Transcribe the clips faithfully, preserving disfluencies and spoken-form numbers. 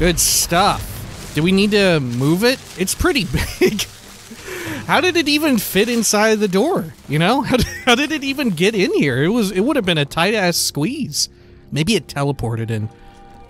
Good stuff. Do we need to move it? It's pretty big. How did it even fit inside the door? You know, how did, how did it even get in here? It was, it would have been a tight ass squeeze. Maybe it teleported in.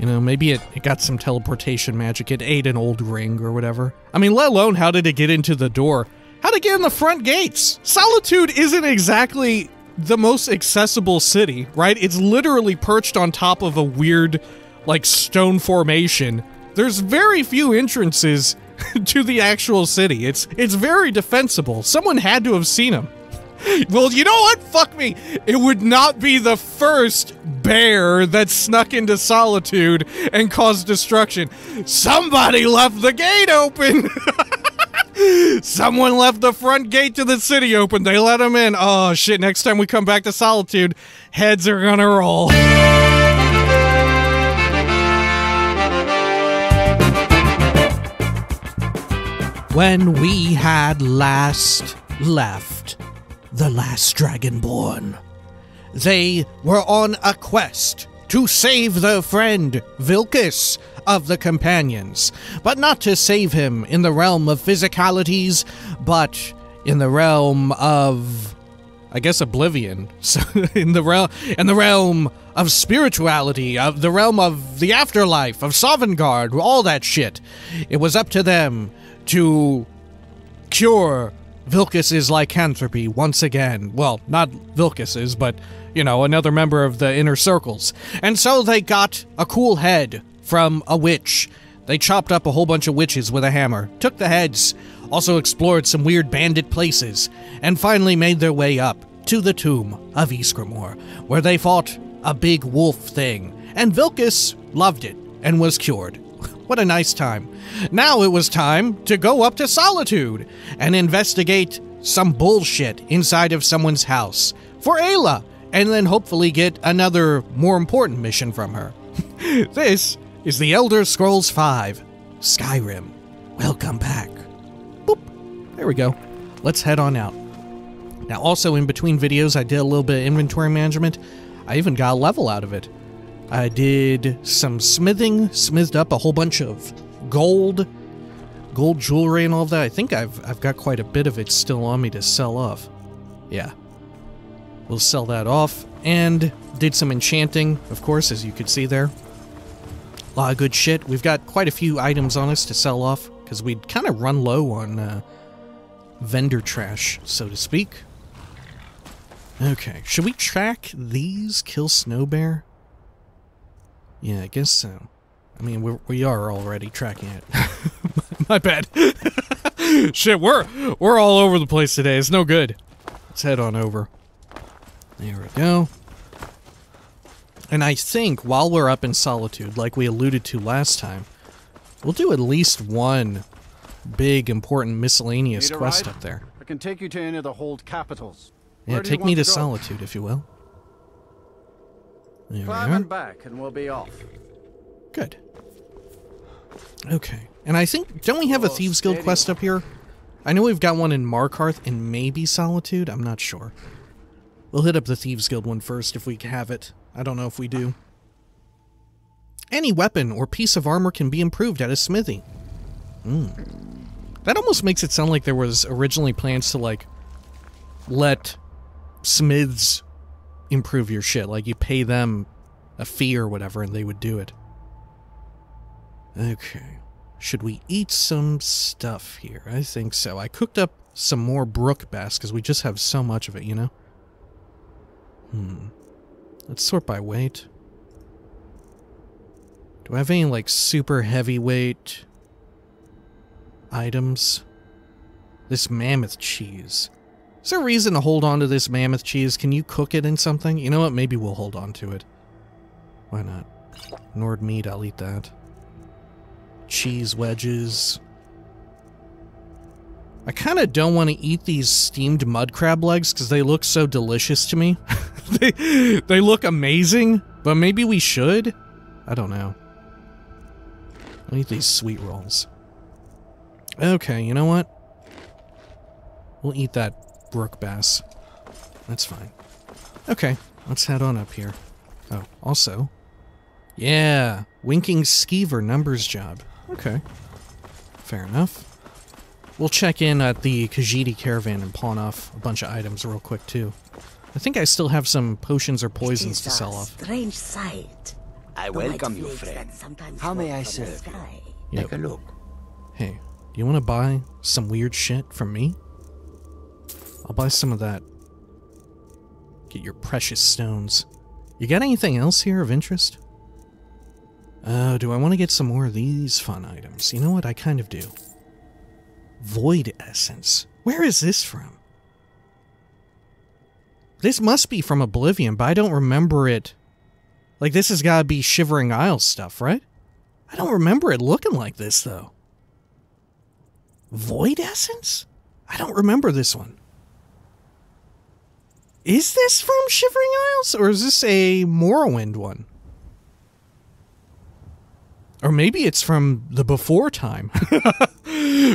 You know, maybe it, it got some teleportation magic. It ate an old ring or whatever. I mean, let alone how did it get into the door? How'd it get in the front gates? Solitude isn't exactly the most accessible city, right? It's literally perched on top of a weird, like, stone formation. There's very few entrances to the actual city. It's it's very defensible. Someone had to have seen him. Well, you know what? Fuck me. It would not be the first bear that snuck into Solitude and caused destruction. Somebody left the gate open. Someone left the front gate to the city open. They let him in. Oh, shit. Next time we come back to Solitude, heads are gonna roll. When we had last left the last Dragonborn, they were on a quest to save their friend Vilkas of the Companions, but not to save him in the realm of physicalities, but in the realm of, I guess, Oblivion. So in the realm, in the realm of spirituality, of the realm of the afterlife, of Sovngarde, all that shit. It was up to them to cure Vilkas's lycanthropy once again. Well, not Vilkas's, but, you know, another member of the Inner Circles. And so they got a cool head from a witch. They chopped up a whole bunch of witches with a hammer, took the heads, also explored some weird bandit places, and finally made their way up to the tomb of Ysgramor, where they fought a big wolf thing, and Vilkas loved it and was cured. What a nice time. Now it was time to go up to Solitude and investigate some bullshit inside of someone's house for Aela, and then hopefully get another more important mission from her. This is the Elder Scrolls five Skyrim. Welcome back. Boop. There we go. Let's head on out. Now, also in between videos, I did a little bit of inventory management. I even got a level out of it. I did some smithing, smithed up a whole bunch of gold, gold jewelry and all that. I think I've, I've got quite a bit of it still on me to sell off. Yeah. We'll sell that off. And did some enchanting, of course, as you could see there. A lot of good shit. We've got quite a few items on us to sell off, because we'd kind of run low on uh, vendor trash, so to speak. Okay, should we track these? Kill Snow Bear? Yeah, I guess so. I mean, we're, we are already tracking it. My bad. Shit, we're we're all over the place today. It's no good. Let's head on over. There we go. And I think while we're up in Solitude, like we alluded to last time, we'll do at least one big important miscellaneous quest up there. I can take you to any of the hold capitals. Yeah, take me to Solitude, if you will. Climb and back, and we'll be off. Good. Okay. And I think, don't we have a Thieves Guild quest up here? I know we've got one in Markarth and maybe Solitude. I'm not sure. We'll hit up the Thieves Guild one first if we have it. I don't know if we do. Any weapon or piece of armor can be improved at a smithy. Mm. That almost makes it sound like there was originally plans to, like, let smiths improve your shit. Like, you pay them a fee or whatever and they would do it. Okay. Should we eat some stuff here? I think so. I cooked up some more brook bass because we just have so much of it, you know? Hmm. Let's sort by weight. Do I have any, like, super heavyweight items? This mammoth cheese. Is there a reason to hold on to this mammoth cheese? Can you cook it in something? You know what? Maybe we'll hold on to it. Why not? Nord meat, I'll eat that. Cheese wedges. I kind of don't want to eat these steamed mud crab legs because they look so delicious to me. They, they look amazing, but maybe we should? I don't know. I'll eat these sweet rolls. Okay, you know what? We'll eat that brook bass. That's fine. Okay, let's head on up here. Oh, also, Yeah, Winking Skeever numbers job. Okay, fair enough. We'll check in at the Khajiiti caravan and pawn off a bunch of items real quick too. I think I still have some potions or poisons to sell off. Strange sight. I welcome you, friend. How may I serve you? Yep. Take a look. Hey, do you want to buy some weird shit from me? I'll buy some of that. Get your precious stones. You got anything else here of interest? Oh, uh, do I want to get some more of these fun items? You know what? I kind of do. Void Essence. Where is this from? This must be from Oblivion, but I don't remember it. Like, this has got to be Shivering Isles stuff, right? I don't remember it looking like this, though. Void Essence? I don't remember this one. Is this from Shivering Isles, or is this a Morrowind one? Or maybe it's from the before time.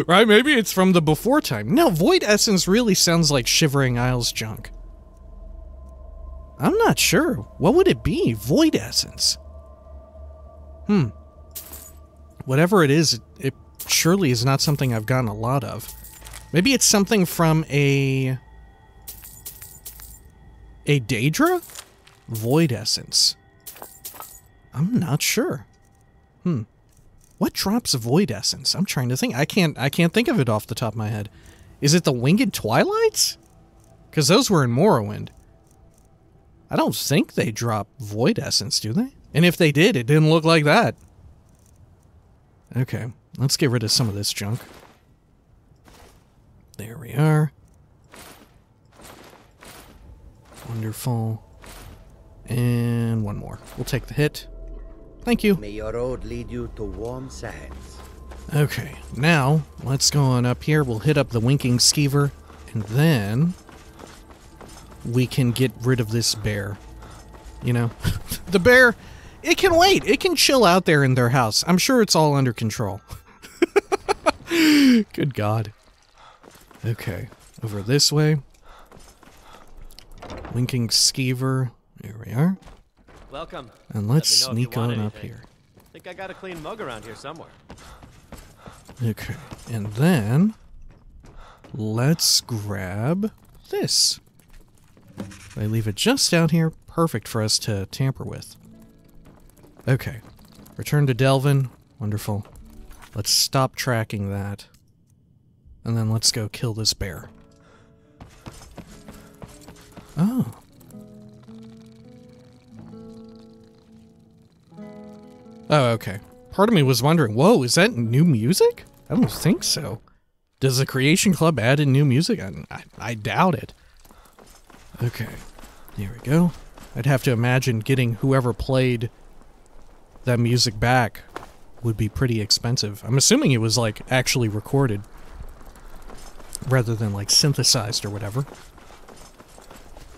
Right? Maybe it's from the before time. No, Void Essence really sounds like Shivering Isles junk. I'm not sure. What would it be? Void Essence. Hmm. Whatever it is, it, it surely is not something I've gotten a lot of. Maybe it's something from a... a Daedra? Void Essence. I'm not sure. Hmm. What drops Void Essence? I'm trying to think. I can't I can't think of it off the top of my head. Is it the Winged Twilights? Because those were in Morrowind. I don't think they drop Void Essence, do they? And if they did, it didn't look like that. Okay, let's get rid of some of this junk. There we are. Wonderful. And one more. We'll take the hit. Thank you. May your road lead you to warm sands. Okay, now let's go on up here. We'll hit up the Winking Skeever, and then we can get rid of this bear. You know, the bear, it can wait. It can chill out there in their house. I'm sure it's all under control. Good God. Okay, over this way. Winking Skeever. Here we are. Welcome. And let's sneak on up here. I think I got a clean mug around here somewhere. Okay, and then let's grab this. They leave it just out here, perfect for us to tamper with. Okay, return to Delvin. Wonderful. Let's stop tracking that. And then let's go kill this bear. Oh. Oh, okay. Part of me was wondering, whoa, is that new music? I don't think so. Does the Creation Club add in new music? I, I, I doubt it. Okay, here we go. I'd have to imagine getting whoever played that music back would be pretty expensive. I'm assuming it was, like, actually recorded rather than, like, synthesized or whatever.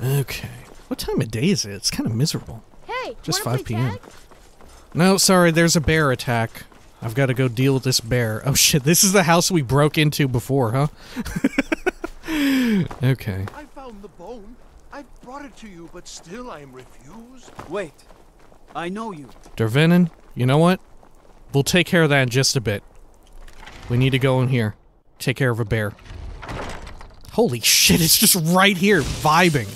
Okay. What time of day is it? It's kind of miserable. Hey, just five P M No, sorry, there's a bear attack. I've got to go deal with this bear. Oh shit, this is the house we broke into before, huh? Okay. I found the bone. I brought it to you, but still I am refused. Wait, I know you. Dervenin, you know what? We'll take care of that in just a bit. We need to go in here. Take care of a bear. Holy shit, it's just right here, vibing.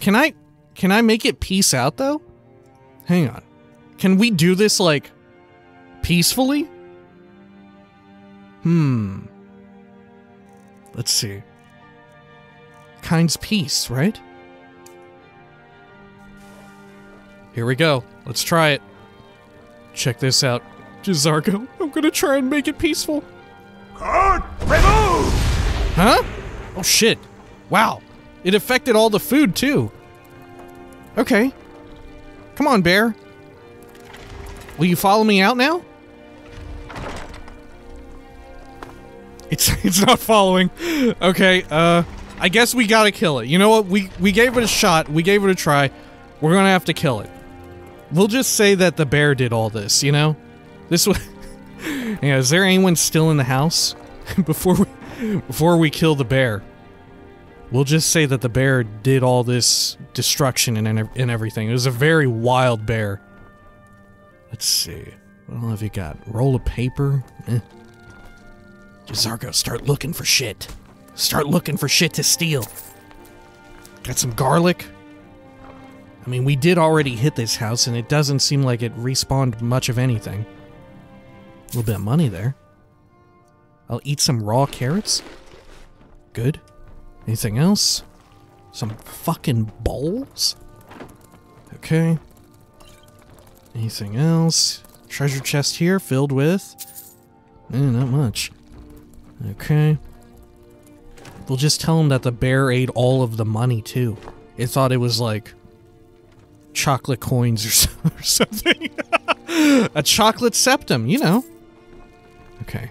Can I... Can I make it peace out, though? Hang on. Can we do this, like, peacefully? Hmm. Let's see. Kind's peace, right? Here we go. Let's try it. Check this out. J'zargo, I'm gonna try and make it peaceful. Card remove! Huh? Oh, shit. Wow. It affected all the food, too. Okay. Come on, bear. Will you follow me out now? It's it's not following. Okay, uh, I guess we gotta kill it. You know what? We, we gave it a shot. We gave it a try. We're gonna have to kill it. We'll just say that the bear did all this, you know? This was... Yeah, is there anyone still in the house? before we, before we kill the bear. We'll just say that the bear did all this destruction and, and everything. It was a very wild bear. Let's see. I don't know if you got roll of paper. Eh. J'zargo, start looking for shit. Start looking for shit to steal. Got some garlic. I mean, we did already hit this house, and it doesn't seem like it respawned much of anything. A little bit of money there. I'll eat some raw carrots. Good. Anything else? Some fucking bowls? Okay. Anything else? Treasure chest here filled with... Eh, not much. Okay. We'll just tell him that the bear ate all of the money, too. It thought it was, like... chocolate coins or, so, or something. A chocolate septum, you know. Okay.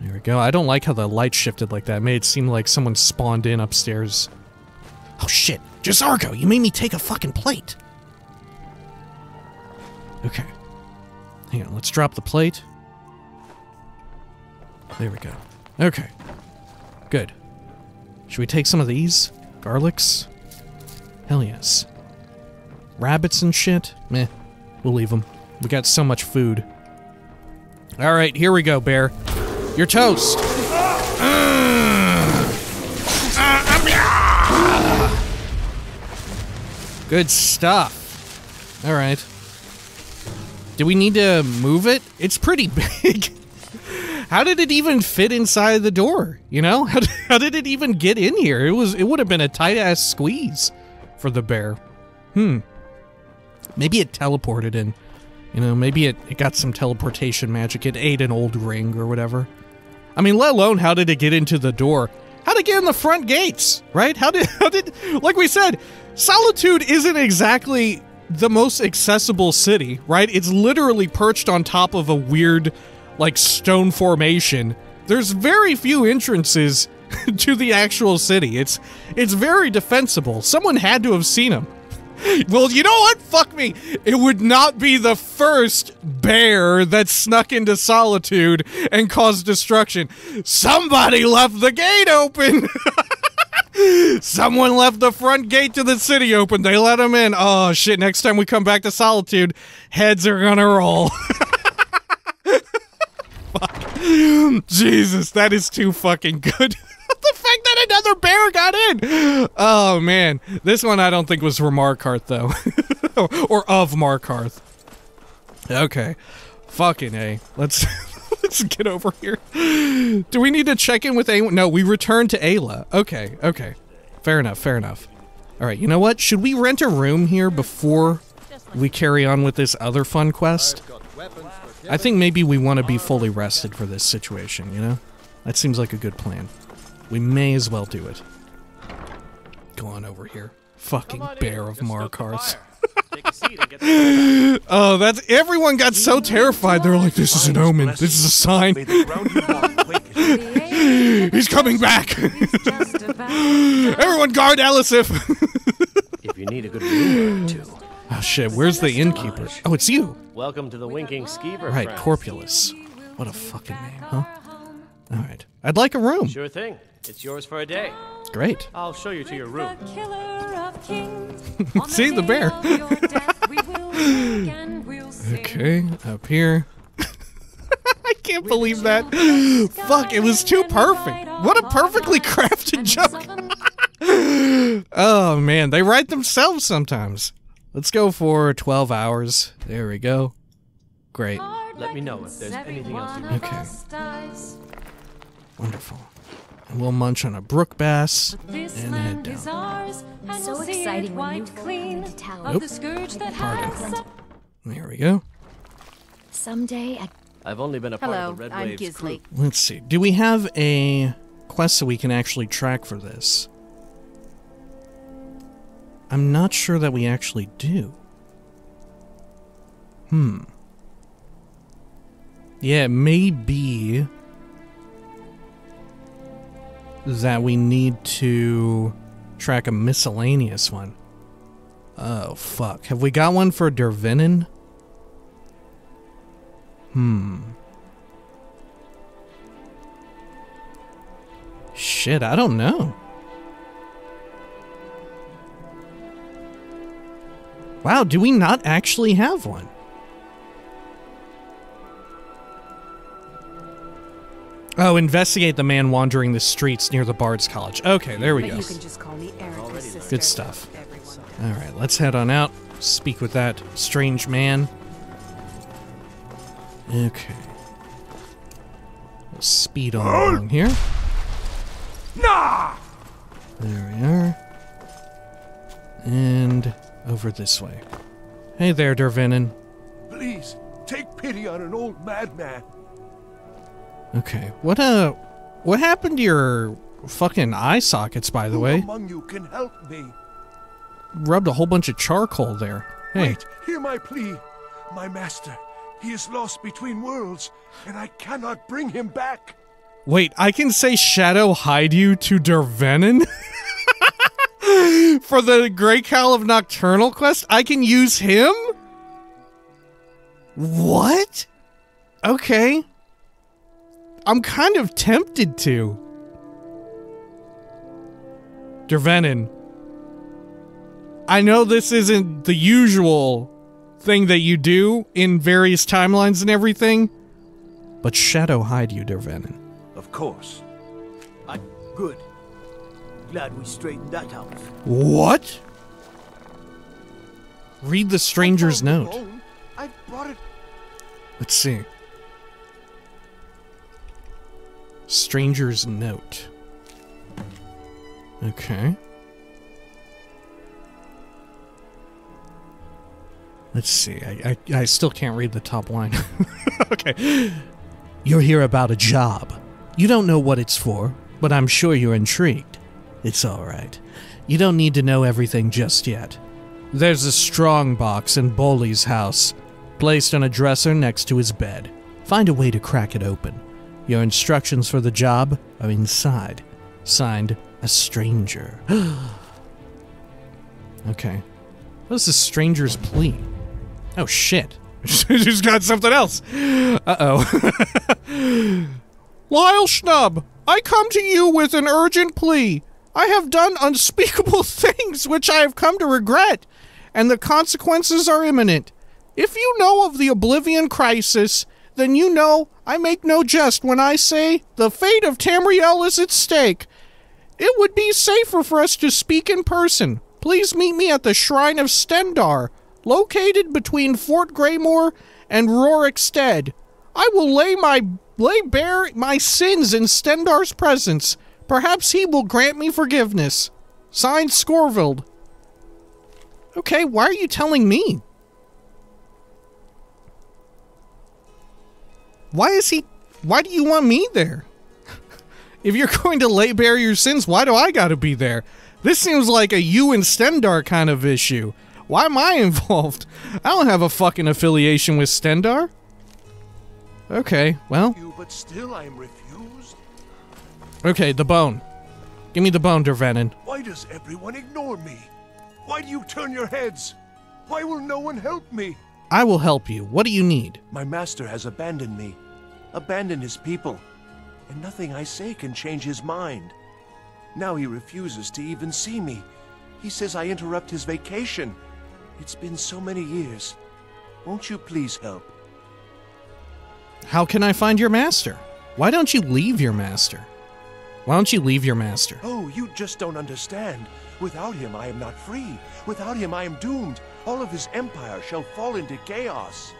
There we go. I don't like how the light shifted like that. It made it seem like someone spawned in upstairs. Oh shit! J'zargo, you made me take a fucking plate! Okay. Hang on, let's drop the plate. There we go. Okay. Good. Should we take some of these? Garlics? Hell yes. Rabbits and shit? Meh. We'll leave them. We got so much food. Alright, here we go, bear. You're toast! Good stuff. Alright. Do we need to move it? It's pretty big. How did it even fit inside the door? You know? How, how did it even get in here? It was. It would have been a tight-ass squeeze for the bear. Hmm. Maybe it teleported in. You know, maybe it, it got some teleportation magic. It ate an old ring or whatever. I mean, let alone how did it get into the door? How did it get in the front gates, right? How did, how did, like we said, Solitude isn't exactly the most accessible city, right? It's literally perched on top of a weird, like, stone formation. There's very few entrances to the actual city. It's, it's very defensible. Someone had to have seen them. Well, you know what? Fuck me. It would not be the first bear that snuck into Solitude and caused destruction. Somebody left the gate open. Someone left the front gate to the city open. They let him in. Oh, shit. Next time we come back to Solitude, heads are gonna roll. Fuck. Jesus, that is too fucking good. The fact that another bear got in! Oh, man. This one I don't think was for Markarth, though. Or of Markarth. Okay. Fucking A. Let's, let's get over here. Do we need to check in with anyone? No, we return to Aela. Okay, okay. Fair enough, fair enough. Alright, you know what? Should we rent a room here before we carry on with this other fun quest? I think maybe we want to be fully rested for this situation, you know? That seems like a good plan. We may as well do it. Go on over here. Fucking bear of Markarth. Oh, that's... Everyone got so terrified. They're like, this is an omen. This is a sign. He's coming back. Everyone guard Alessia. If you need a good room or two. Oh, shit. Where's the innkeeper? Oh, it's you. Welcome to the Winking Skeever. Right, Corpulus. What a fucking name, huh? All right. I'd like a room. Sure thing. It's yours for a day. Great. I'll show you to your room. See the bear. Okay, up here. I can't believe that. Fuck, it was too perfect. What a perfectly crafted joke. Oh man, they write themselves sometimes. Let's go for twelve hours. There we go. Great. Let me know if there's anything else you need. Okay. Wonderful. And we'll munch on a brook bass and head down. Ours, and so exciting when clean the towel. Nope. The pardon. There we go. Someday I... I've only been a part Hello, of the Red I'm Waves crew. Let's see. Do we have a quest so we can actually track for this? I'm not sure that we actually do. Hmm. Yeah, maybe... that we need to track a miscellaneous one. Oh, fuck. Have we got one for Dervenin? Hmm. Shit, I don't know. Wow, do we not actually have one? Oh, investigate the man wandering the streets near the Bard's College. Okay, there we go. You can just call me Eric. Good stuff. All right, let's head on out. Speak with that strange man. Okay. We'll speed on along here. Nah. There we are. And over this way. Hey there, Dervenin. Please take pity on an old madman. Okay. What uh what happened to your fucking eye sockets, by the Who way? Among you can help me. Rubbed a whole bunch of charcoal there. Hey. Wait, hear my plea. My master, he is lost between worlds, and I cannot bring him back. Wait, I can say shadow hide you to Dervenin? For the Grey Cowl of Nocturnal quest, I can use him? What? Okay. I'm kind of tempted to. Dervenin. I know this isn't the usual thing that you do in various timelines and everything, but shadow hide you, Dervenin. Of course. I'm good. Glad we straightened that out. What? Read the stranger's note. I brought it. Let's see. Stranger's note. Okay. Let's see. I, I, I still can't read the top line. Okay. You're here about a job. You don't know what it's for, but I'm sure you're intrigued. It's all right. You don't need to know everything just yet. There's a strong box in Boli's house, placed on a dresser next to his bed. Find a way to crack it open. Your instructions for the job are inside. Signed, a stranger. Okay. What's the stranger's plea? Oh, shit. She's got something else. Uh-oh. Lyle Schnub, I come to you with an urgent plea. I have done unspeakable things which I have come to regret, and the consequences are imminent. If you know of the Oblivion crisis, then you know I make no jest when I say the fate of Tamriel is at stake. It would be safer for us to speak in person. Please meet me at the Shrine of Stendarr, located between Fort Greymore and Rorikstead. I will lay my lay bare my sins in Stendarr's presence. Perhaps he will grant me forgiveness. Signed, Scorvild. Okay, why are you telling me? Why is he... Why do you want me there? If you're going to lay bare your sins, why do I gotta be there? This seems like a you and Stendarr kind of issue. Why am I involved? I don't have a fucking affiliation with Stendarr. Okay, well... But still I'm refused. Okay, the bone. Give me the bone, Dervenin. Why does everyone ignore me? Why do you turn your heads? Why will no one help me? I will help you. What do you need? My master has abandoned me, abandoned his people, and nothing I say can change his mind. Now he refuses to even see me. He says I interrupt his vacation. It's been so many years. Won't you please help? How can I find your master? Why don't you leave your master? Why don't you leave your master? Oh, you just don't understand. Without him, I am not free. Without him, I am doomed. All of his empire shall fall into chaos.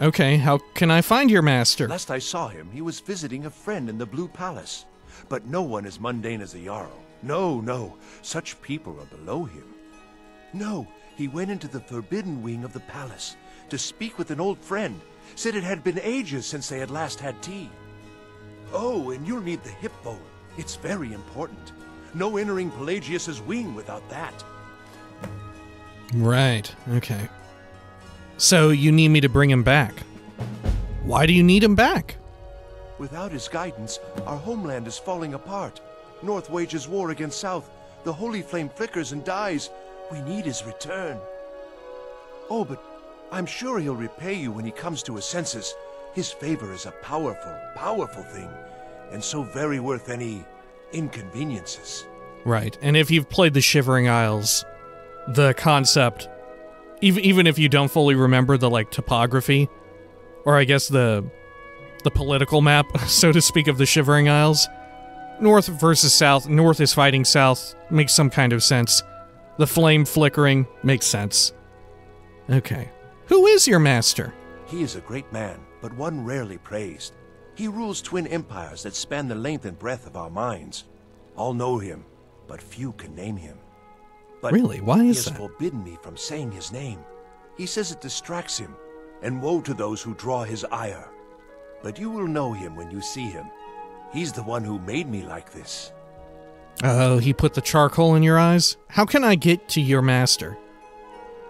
Okay, how can I find your master? Last I saw him, he was visiting a friend in the Blue Palace. But no one is mundane as a Jarl. No, no, such people are below him. No, he went into the forbidden wing of the palace to speak with an old friend. Said it had been ages since they had last had tea. Oh, and you'll need the hip bone. It's very important. No entering Pelagius's wing without that. Right, okay. So you need me to bring him back. Why do you need him back? Without his guidance, our homeland is falling apart. North wages war against South. The holy flame flickers and dies. We need his return. Oh, but I'm sure he'll repay you when he comes to his senses. His favor is a powerful, powerful thing, and so very worth any inconveniences. Right, and if you've played the Shivering Isles, the concept, even even if you don't fully remember the like topography, or I guess the the political map, so to speak, of the Shivering Isles. North versus south, north is fighting south, makes some kind of sense. The flame flickering makes sense. Okay. Who is your master? He is a great man, but one rarely praised. He rules twin empires that span the length and breadth of our minds. All know him, but few can name him. But really, why is that? He has forbidden me from saying his name. He says it distracts him, and woe to those who draw his ire. But you will know him when you see him. He's the one who made me like this. Oh, he put the charcoal in your eyes? How can I get to your master?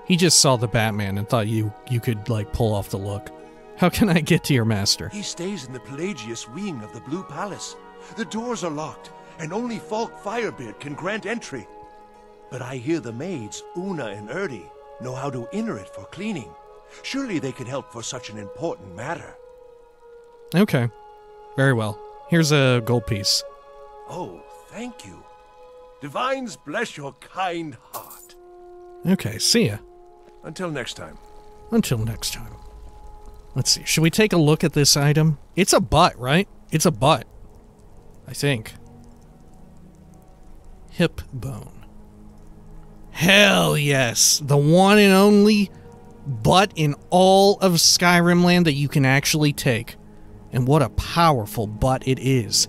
He just saw the Batman and thought you, you could, like, pull off the look. How can I get to your master? He stays in the Pelagius Wing of the Blue Palace. The doors are locked, and only Falk Firebeard can grant entry. But I hear the maids, Una and Erdi, know how to enter it for cleaning. Surely they can help for such an important matter. Okay. Very well. Here's a gold piece. Oh, thank you. Divines bless your kind heart. Okay, see ya. Until next time. Until next time. Let's see. Should we take a look at this item? It's a butt, right? It's a butt. I think. Hip bone. Hell yes! The one and only butt in all of Skyrim land that you can actually take. And what a powerful butt it is.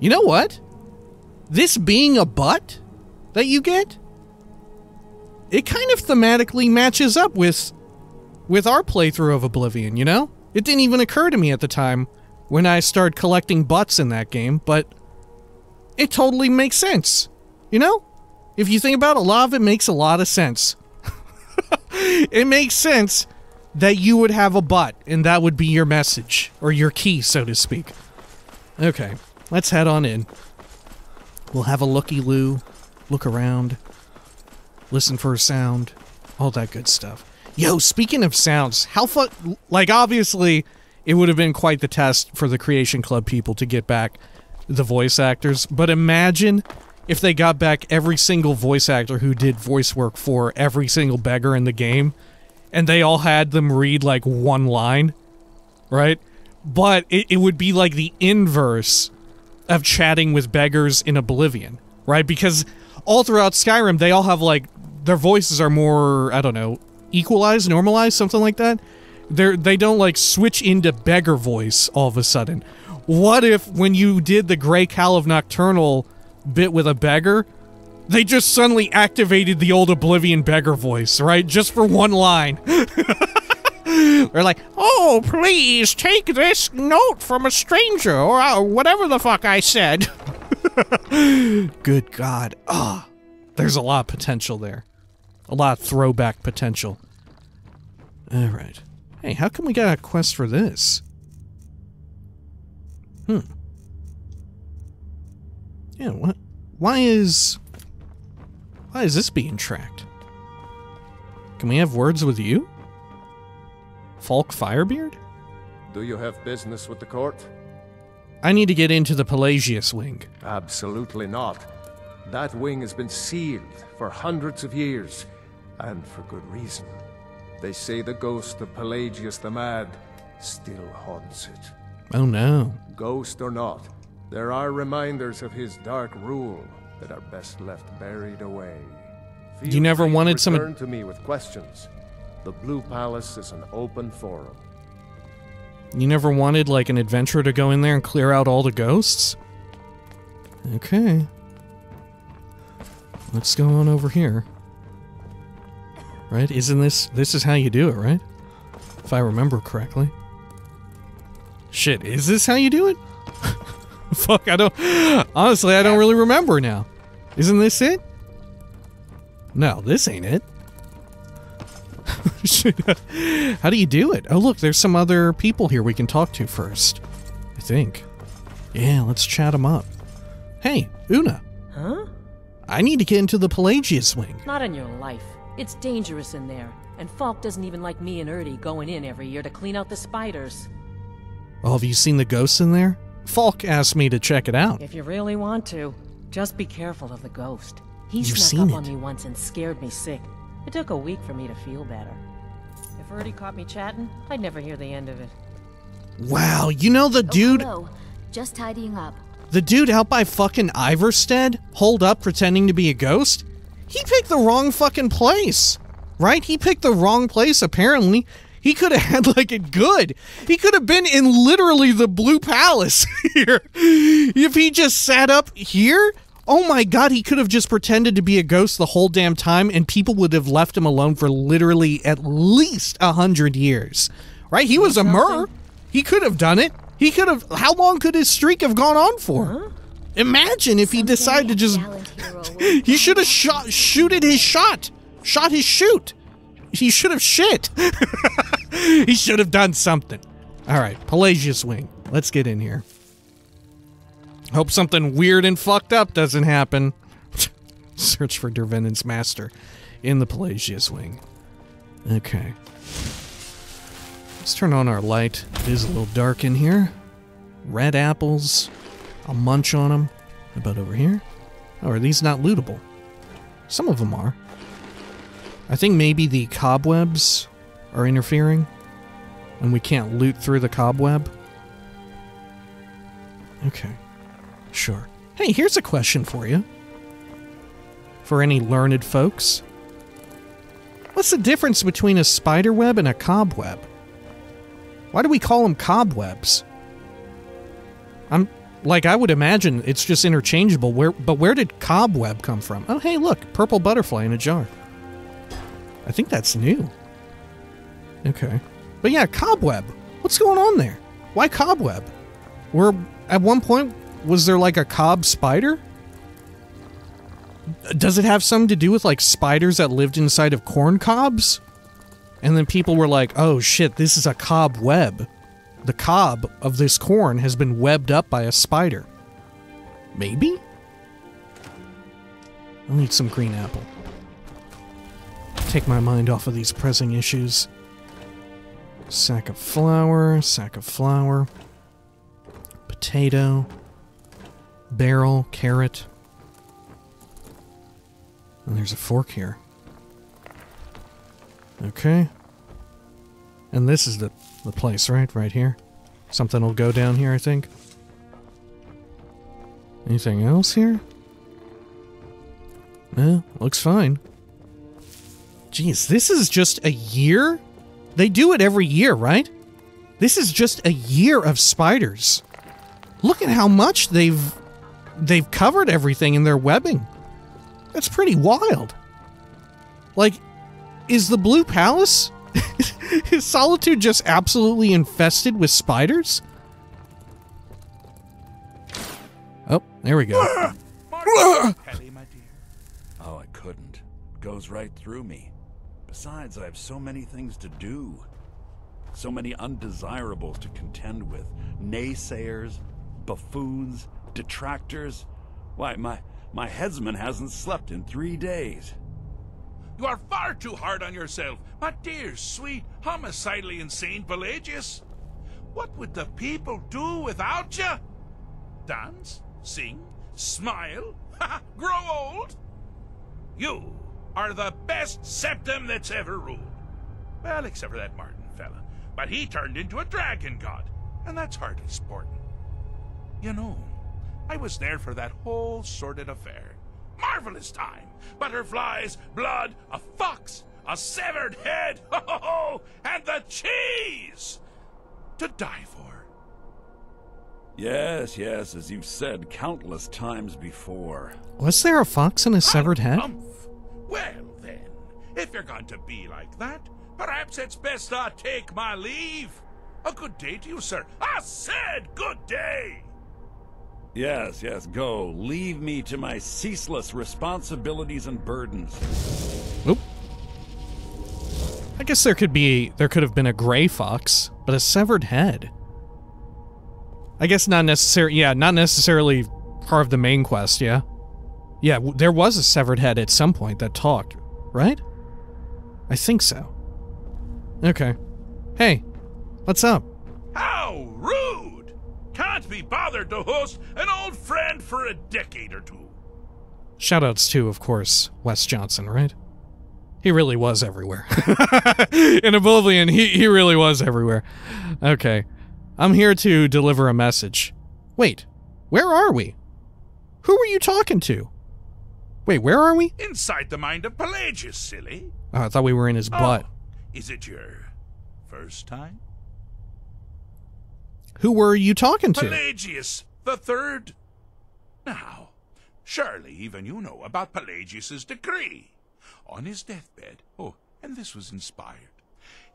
You know what? This being a butt that you get, it kind of thematically matches up with with our playthrough of Oblivion, you know? It didn't even occur to me at the time when I started collecting butts in that game, but it totally makes sense. You know? If you think about it, a lot of it makes a lot of sense. It makes sense that you would have a butt, and that would be your message, or your key, so to speak. Okay, let's head on in. We'll have a looky-loo, look around, listen for a sound, all that good stuff. Yo, speaking of sounds, how fuck... Like, obviously, it would have been quite the test for the Creation Club people to get back the voice actors, but imagine if they got back every single voice actor who did voice work for every single beggar in the game, and they all had them read, like, one line, right? But it, it would be, like, the inverse of chatting with beggars in Oblivion, right? Because all throughout Skyrim, they all have, like, their voices are more, I don't know, equalized, normalized, something like that? They're, they don't, like, switch into beggar voice all of a sudden. What if, when you did the Grey Cowl of Nocturnal bit with a beggar, they just suddenly activated the old Oblivion beggar voice, right? Just for one line. They're like, oh, please take this note from a stranger, or uh, whatever the fuck I said. Good God. Ah, oh, there's a lot of potential there. A lot of throwback potential. All right. Hey, how come we got a quest for this? Hmm. Yeah, what? Why is... Why is this being tracked? Can we have words with you? Falk Firebeard? Do you have business with the court? I need to get into the Pelagius Wing. Absolutely not. That wing has been sealed for hundreds of years, and for good reason. They say the ghost of Pelagius the Mad still haunts it. Oh no. Ghost or not, there are reminders of his dark rule that are best left buried away. Feel you never wanted some... Return to me with questions. The Blue Palace is an open forum. You never wanted, like, an adventurer to go in there and clear out all the ghosts? Okay. Let's go on over here. Right? Isn't this... This is how you do it, right? If I remember correctly. Shit, is this how you do it? Fuck, I don't... Honestly, I don't really remember now. Isn't this it? No, this ain't it. How do you do it? Oh, look, there's some other people here we can talk to first. I think. Yeah, let's chat them up. Hey, Una. Huh? I need to get into the Pelagius Wing. Not in your life. It's dangerous in there. And Falk doesn't even like me and Erdi going in every year to clean out the spiders. Oh, have you seen the ghosts in there? Falk asked me to check it out. If you really want to, just be careful of the ghost. He snuck up on me once and scared me sick. It took a week for me to feel better. If Erdi caught me chatting, I'd never hear the end of it. Wow, you know the dude... Oh, just tidying up. The dude out by fucking Iverstead, holed up pretending to be a ghost? He picked the wrong fucking place, right? He picked the wrong place, apparently. He could have had, like, it good. He could have been in literally the Blue Palace here. If he just sat up here, oh my god, he could have just pretended to be a ghost the whole damn time, and people would have left him alone for literally at least a hundred years, right? He was a murr. He could have done it. He could have... How long could his streak have gone on for? Huh? Imagine if he decided to just... He should have shot... Shooted his shot. Shot his shoot. He should have shit. He should have done something. All right, Pelagius Wing. Let's get in here. Hope something weird and fucked up doesn't happen. Search for Dervenin's master in the Pelagius Wing. Okay. Let's turn on our light. It is a little dark in here. Red apples. I'll munch on them. How about over here? Oh, are these not lootable? Some of them are. I think maybe the cobwebs are interfering, and we can't loot through the cobweb. Okay. Sure. Hey, here's a question for you. For any learned folks. What's the difference between a spider web and a cobweb? Why do we call them cobwebs? I'm... Like, I would imagine it's just interchangeable. Where, but where did cobweb come from? Oh, hey, look. Purple butterfly in a jar. I think that's new. Okay. But yeah, cobweb. What's going on there? Why cobweb? Were, at one point, was there like a cob spider? Does it have something to do with like spiders that lived inside of corn cobs? And then people were like, oh shit, this is a cob web. The cob of this corn has been webbed up by a spider. Maybe? I'll need some green apple. Take my mind off of these pressing issues. Sack of flour, sack of flour, potato, barrel, carrot. And there's a fork here. Okay. And this is the, the place, right? Right here. Something will go down here, I think. Anything else here? No, looks fine. Jeez, this is just a year? They do it every year, right? This is just a year of spiders. Look at how much they've they've covered everything in their webbing. That's pretty wild. Like, is the Blue Palace? Is Solitude just absolutely infested with spiders? Oh, there we go. Oh, I couldn't. Goes right through me. Besides, I have so many things to do. So many undesirables to contend with. Naysayers, buffoons, detractors. Why, my, my headsman hasn't slept in three days. You are far too hard on yourself, my dear, sweet, homicidally insane Pelagius. What would the people do without you? Dance, sing, smile, grow old? You are the best Septim that's ever ruled. Well, except for that Martin fella. But he turned into a dragon god, and that's hardly sporting. You know, I was there for that whole sordid affair. Marvelous time. Butterflies, blood, a fox, a severed head, ho ho ho, and the cheese! To die for. Yes, yes, as you've said countless times before. Was there a fox and a severed head? Well, then, if you're going to be like that, perhaps it's best I take my leave. A good day to you, sir. I said good day! Yes, yes, go. Leave me to my ceaseless responsibilities and burdens. Oop. I guess there could be... There could have been a gray fox, but a severed head. I guess not necessarily... Yeah, not necessarily part of the main quest, yeah? Yeah, there was a severed head at some point that talked, right? I think so. Okay. Hey, what's up? How rude! Can't be bothered to host an old friend for a decade or two. Shoutouts to, of course, Wes Johnson, right? He really was everywhere. In Oblivion, he, he really was everywhere. Okay. I'm here to deliver a message. Wait, where are we? Who were you talking to? Wait, where are we? Inside the mind of Pelagius, silly. Oh, I thought we were in his butt. Oh, is it your first time? Who were you talking to? Pelagius the Third. Now, surely even you know about Pelagius's decree. On his deathbed, oh, and this was inspired,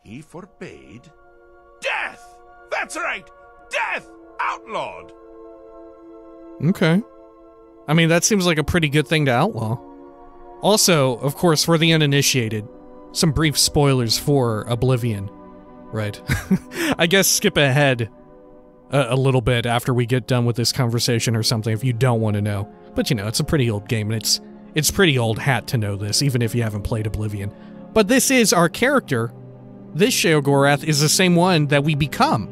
he forbade death! That's right! Death! Outlawed! Okay. I mean, that seems like a pretty good thing to outlaw. Also, of course, for the uninitiated, some brief spoilers for Oblivion. Right. I guess skip ahead a, a little bit after we get done with this conversation or something if you don't want to know. But you know, it's a pretty old game, and it's It's pretty old hat to know this, even if you haven't played Oblivion. But this is our character. This Sheogorath is the same one that we become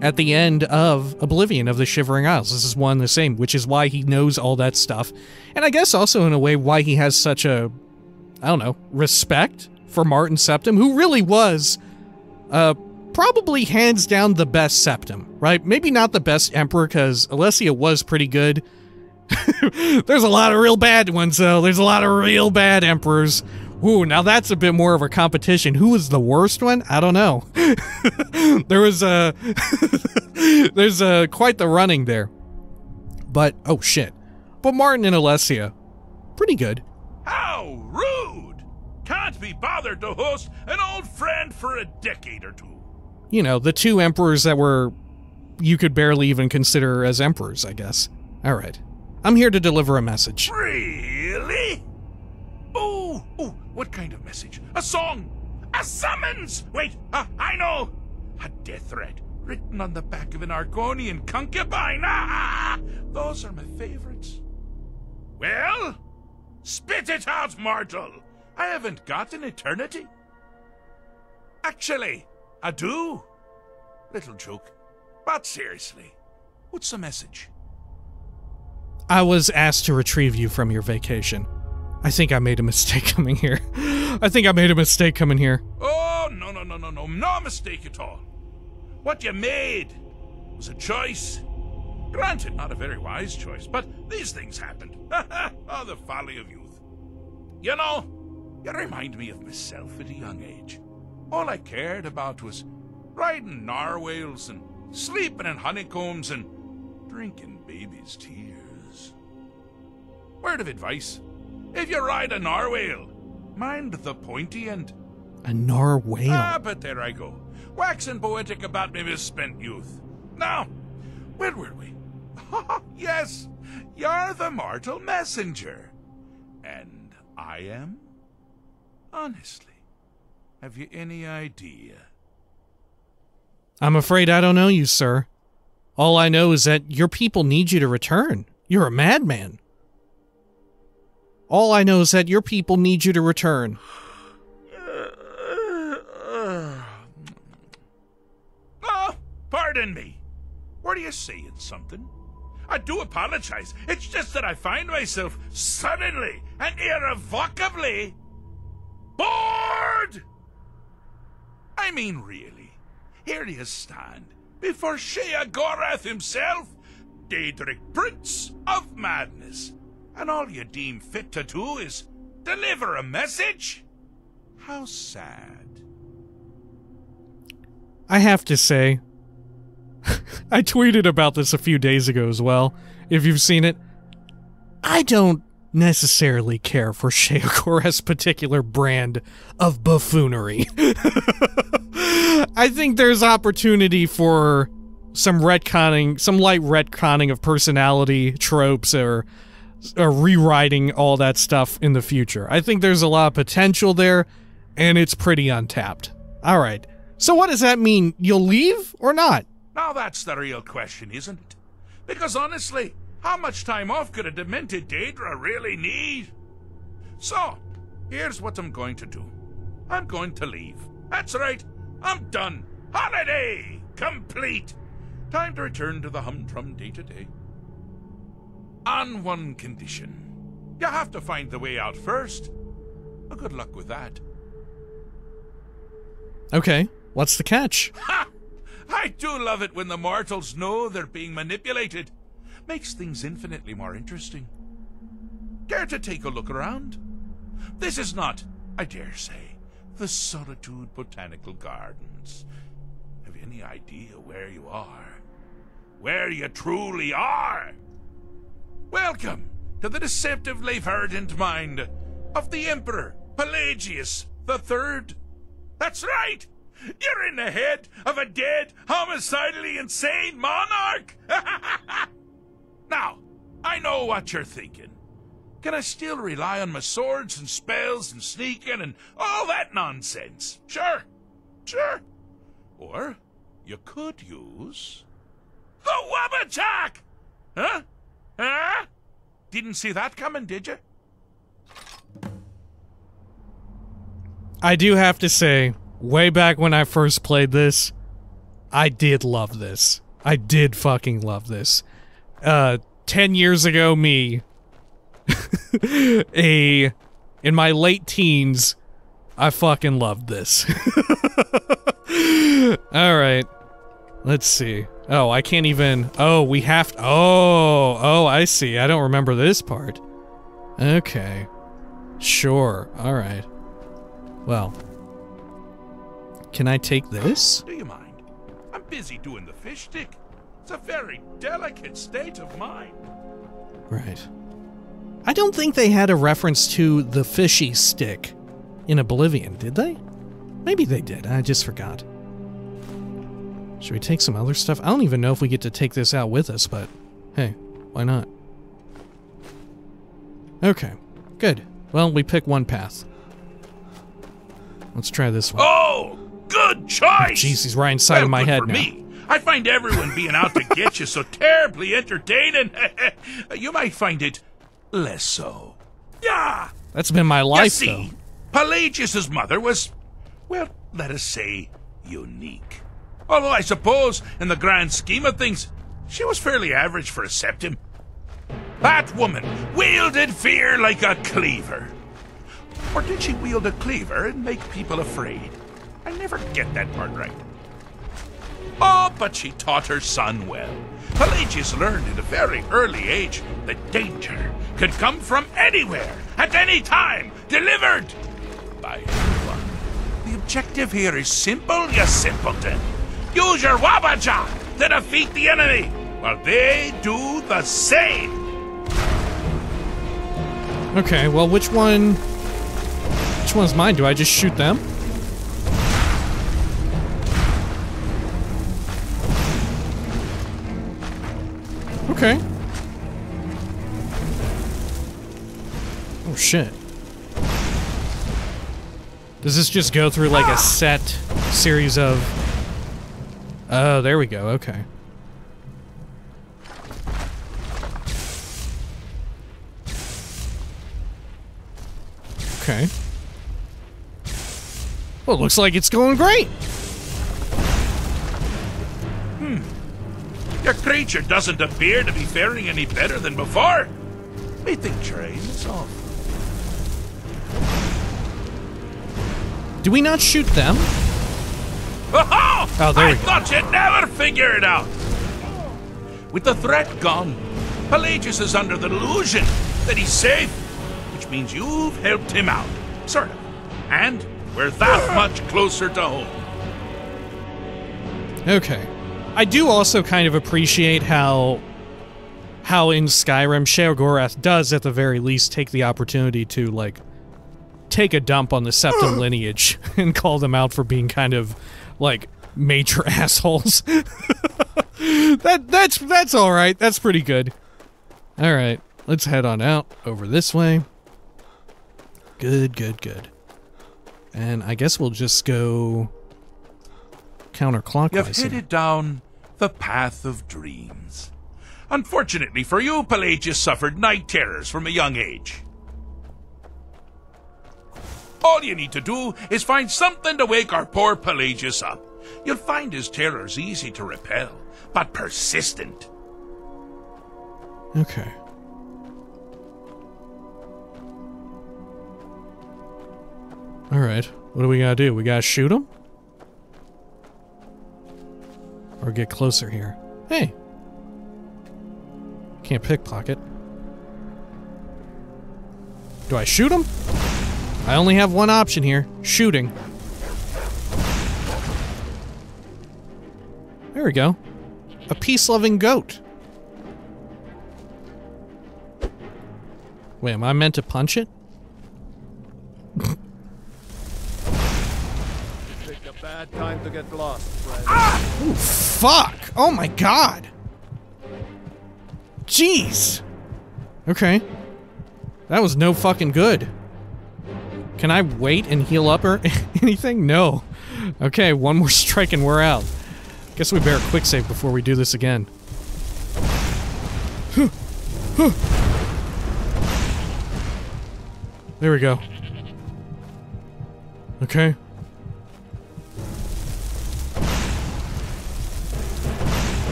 at the end of Oblivion of the Shivering Isles. This is one and the same, which is why he knows all that stuff. And I guess also, in a way, why he has such a, I don't know, respect for Martin Septim, who really was uh, probably hands down the best Septim, right? Maybe not the best Emperor, because Alessia was pretty good. There's a lot of real bad ones, though. There's a lot of real bad emperors. Ooh, now that's a bit more of a competition. Who was the worst one? I don't know. There was a... There's a, quite the running there. But, oh shit. But Martin and Alessia, pretty good. How rude! Can't be bothered to host an old friend for a decade or two. You know, the two emperors that were... You could barely even consider as emperors, I guess. Alright. I'm here to deliver a message. Really? Oh, oh, what kind of message? A song? A summons? Wait, uh, I know! A death threat written on the back of an Argonian concubine. Ah, those are my favorites. Well? Spit it out, mortal! I haven't got an eternity. Actually, I do. Little joke. But seriously, what's the message? I was asked to retrieve you from your vacation. I think I made a mistake coming here. I think I made a mistake coming here. Oh, no, no, no, no, no. No mistake at all. What you made was a choice. Granted, not a very wise choice, but these things happened. Oh, the folly of youth. You know, you remind me of myself at a young age. All I cared about was riding narwhals and sleeping in honeycombs and drinking babies' tears. Word of advice, if you ride a narwhal, mind the pointy end. A narwhal? Ah, but there I go. Waxing poetic about me misspent youth. Now, where were we? Yes, you're the mortal messenger. And I am? Honestly, have you any idea? I'm afraid I don't know you, sir. All I know is that your people need you to return. You're a madman. All I know is that your people need you to return. Oh, pardon me. What are you saying, something? I do apologize. It's just that I find myself suddenly and irrevocably bored. I mean, really. Here you stand before Sheogorath himself, Daedric Prince of Madness. And all you deem fit to do is deliver a message? How sad. I have to say, I tweeted about this a few days ago as well, if you've seen it. I don't necessarily care for Sheogorath's particular brand of buffoonery. I think there's opportunity for some retconning, some light retconning of personality tropes or... Or rewriting all that stuff in the future. I think there's a lot of potential there, and it's pretty untapped. All right. So what does that mean? You'll leave or not? Now that's the real question, isn't it? Because honestly, how much time off could a demented Daedra really need? So, here's what I'm going to do. I'm going to leave. That's right. I'm done. Holiday complete. Time to return to the humdrum day-to-day. On one condition. You have to find the way out first. Well, good luck with that. Okay, what's the catch? Ha! I do love it when the mortals know they're being manipulated. Makes things infinitely more interesting. Dare to take a look around? This is not, I dare say, the Solitude Botanical Gardens. Have you any idea where you are? Where you truly are? Welcome to the deceptively verdant mind of the Emperor Pelagius the third. That's right! You're in the head of a dead, homicidally insane monarch! Now, I know what you're thinking. Can I still rely on my swords and spells and sneaking and all that nonsense? Sure, sure. Or you could use the Wabbajack! Huh? Huh? Didn't see that coming, did you? I do have to say, way back when I first played this, I did love this. I did fucking love this. Uh, ten years ago, me, a, in my late teens, I fucking loved this. Alright. Let's see. Oh, I can't even... Oh, we have to... Oh, oh, I see. I don't remember this part. Okay. Sure. Alright. Well. Can I take this? Do you mind? I'm busy doing the fish stick. It's a very delicate state of mind. Right. I don't think they had a reference to the fishy stick in Oblivion, did they? Maybe they did. I just forgot. Should we take some other stuff? I don't even know if we get to take this out with us, but hey, why not? Okay, good. Well, we pick one path. Let's try this one. Oh! Good choice! Jeez, oh, he's right inside well, of my head now. Me. I find everyone being out to get you so terribly entertaining. You might find it less so. Yeah! That's been my life, you see, though. Pelagius' mother was, well, let us say, unique. Although I suppose, in the grand scheme of things, she was fairly average for a septim. That woman wielded fear like a cleaver. Or did she wield a cleaver and make people afraid? I never get that part right. Oh, but she taught her son well. Pelagius learned at a very early age that danger could come from anywhere, at any time, delivered by anyone. The objective here is simple, you simpleton. Use your Wabbajack to defeat the enemy, while they do the same. Okay, well, which one... Which one's mine? Do I just shoot them? Okay. Oh shit. Does this just go through like a set series of... Oh, there we go, okay. Okay. Well, it looks like it's going great! Hmm. Your creature doesn't appear to be faring any better than before. We think train is off. Do we not shoot them? Oh, oh there I we go. Thought you'd never figure it out! With the threat gone, Pelagius is under the delusion that he's safe, which means you've helped him out. Sort of. And... we're that much closer to home. Okay. I do also kind of appreciate how... how in Skyrim, Sheogorath does, at the very least, take the opportunity to, like, take a dump on the Septim lineage and call them out for being kind of, like, major assholes. that That's, that's alright. That's pretty good. Alright. Let's head on out over this way. Good, good, good. And I guess we'll just go counterclockwise. You've headed down the path of dreams. Unfortunately for you, Pelagius suffered night terrors from a young age. All you need to do is find something to wake our poor Pelagius up. You'll find his terrors easy to repel, but persistent. Okay. Alright, what do we gotta do? We gotta shoot him? or get closer here. Hey! Can't pickpocket. Do I shoot him? I only have one option here. Shooting. There we go. A peace-loving goat. Wait, am I meant to punch it? You picked a bad time to get lost, friend. Ah! Ooh, fuck! Oh my god! Jeez! Okay. That was no fucking good. Can I wait and heal up or anything? No. Okay, one more strike and we're out. Guess we better quick save before we do this again. There we go. Okay.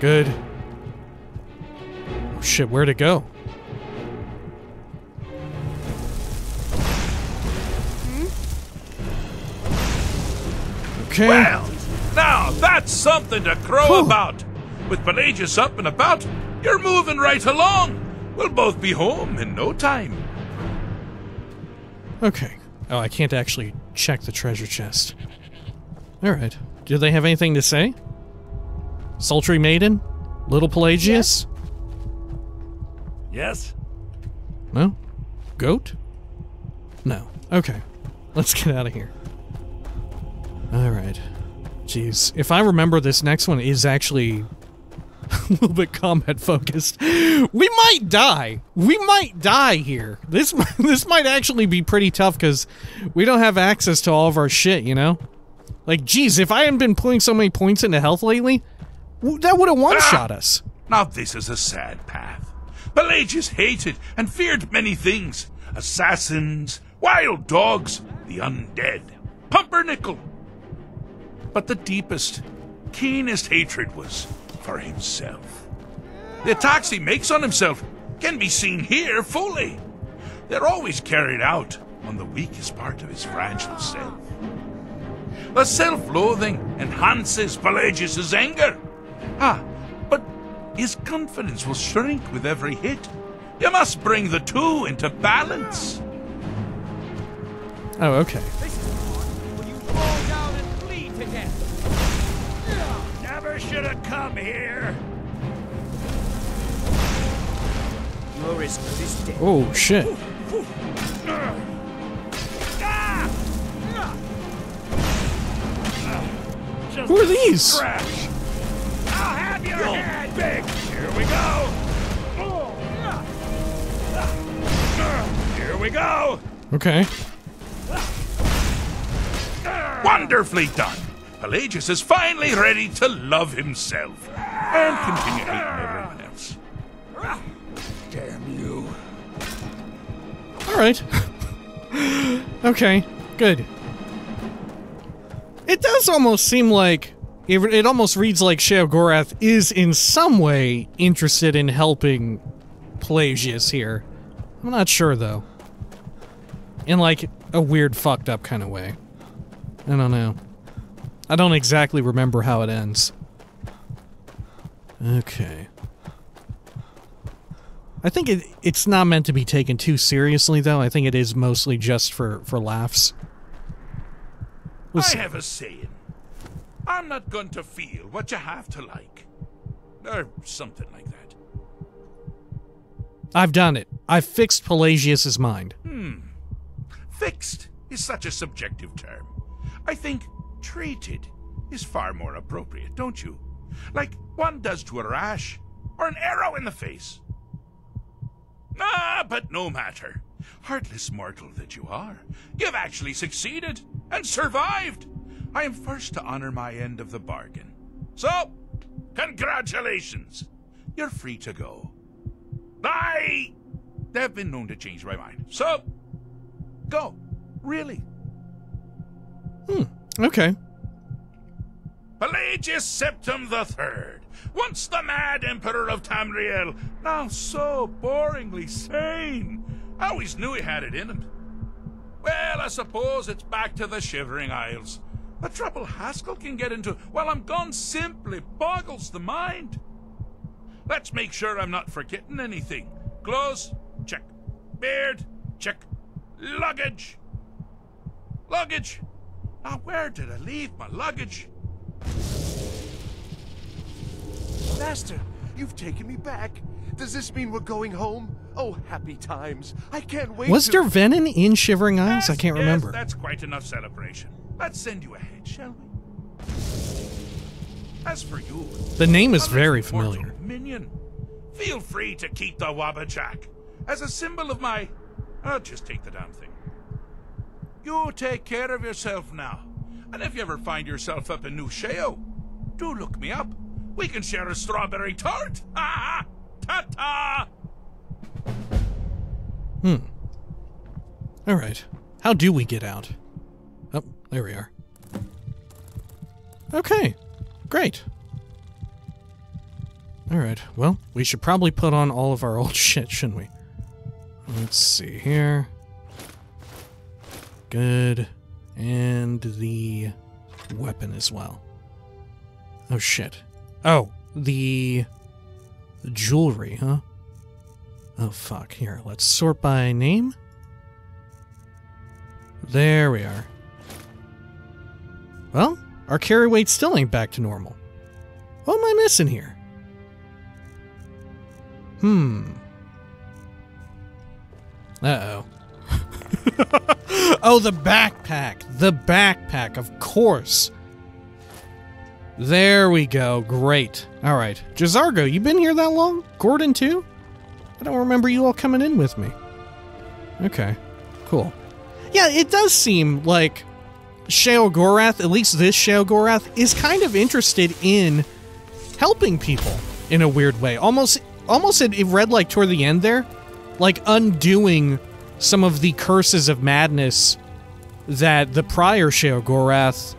Good. Oh shit, where'd it go? Okay. Well, now that's something to crow Whew. about. With Pelagius up and about, you're moving right along. We'll both be home in no time. Okay. Oh, I can't actually check the treasure chest. Alright. Do they have anything to say? Sultry Maiden? Little Pelagius? Yes. No? Goat? No. Okay. Let's get out of here. Alright. Jeez. If I remember, this next one is actually a little bit combat-focused. We might die! We might die here! This, this might actually be pretty tough, because we don't have access to all of our shit, you know? Like, jeez, if I hadn't been putting so many points into health lately, that would've one-shot ah, us. Now this is a sad path. Pelagius hated and feared many things. Assassins, wild dogs, the undead, pumpernickel. But the deepest, keenest hatred was for himself. The attacks he makes on himself can be seen here fully. They're always carried out on the weakest part of his fragile self. The self-loathing enhances Pelagius' anger. Ah, but his confidence will shrink with every hit. You must bring the two into balance. Oh, okay. Never should have come here. Oh shit. Who are these? I'll have your head big. Here we go. Here we go. Okay. Wonderfully done. Pelagius is finally ready to love himself and continue hating everyone else. Damn you. Alright. Okay, good. It does almost seem like, it, it almost reads like Sheogorath is in some way interested in helping Pelagius here. I'm not sure though. In like a weird fucked up kind of way. I don't know. I don't exactly remember how it ends. Okay. I think it, it's not meant to be taken too seriously, though. I think it is mostly just for, for laughs. We'll I have a saying. I'm not going to feel what you have to like. Or something like that. I've done it. I've fixed Pelagius' mind. Hmm. Fixed is such a subjective term. I think... treated is far more appropriate, don't you? Like one does to a rash or an arrow in the face. Ah, but no matter. Heartless mortal that you are, you've actually succeeded and survived. I am first to honor my end of the bargain. So, congratulations. You're free to go. I have been known to change my mind. So, go. Really. Hmm. Okay. Pelagius Septim the Third, once the mad emperor of Tamriel, now so boringly sane. I always knew he had it in him. Well, I suppose it's back to the Shivering Isles. The trouble Haskell can get into while I'm gone simply boggles the mind. Let's make sure I'm not forgetting anything. Clothes, check. Beard, check. Luggage. Luggage. Now where did I leave my luggage? Master, you've taken me back. Does this mean we're going home? Oh, happy times. I can't wait. Was to... Dervenin in Shivering Isles? Yes, I can't yes, remember. That's quite enough celebration. Let's send you ahead, shall we? As for you, the name is very familiar. Minion, feel free to keep the Wabbajack as a symbol of my... I'll just take the damn thing. You take care of yourself now. And if you ever find yourself up in New Sheo, do look me up. We can share a strawberry tart. Ah, ta-ta! Hmm. All right. How do we get out? Oh, there we are. Okay. Great. All right. Well, we should probably put on all of our old shit, shouldn't we? Let's see here. Good. And the weapon as well. Oh, shit. Oh, the jewelry, huh? Oh, fuck. Here, let's sort by name. There we are. Well, our carry weight still ain't back to normal. What am I missing here? Hmm. Uh-oh. Oh, the backpack. The backpack, of course. There we go. Great. All right. J'zargo, you been here that long? Gordon, too? I don't remember you all coming in with me. Okay. Cool. Yeah, it does seem like Sheogorath, at least this Sheogorath, is kind of interested in helping people in a weird way. Almost, almost it read like toward the end there, like undoing some of the curses of madness that the prior Sheogorath,